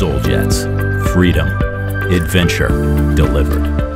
Soul Jets. Freedom. Adventure. Delivered.